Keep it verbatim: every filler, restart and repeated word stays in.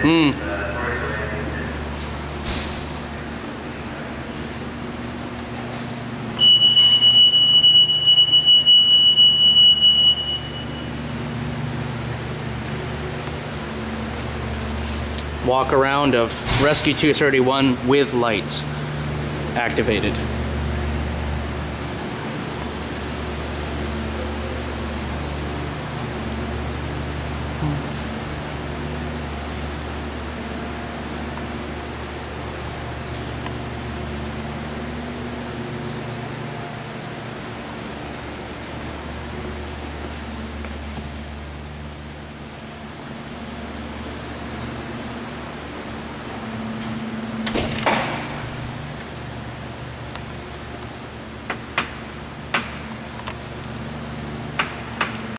Hmm. Walk around of Rescue two thirty-one with lights activated. Hmm.